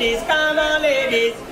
ladies, come on, ladies.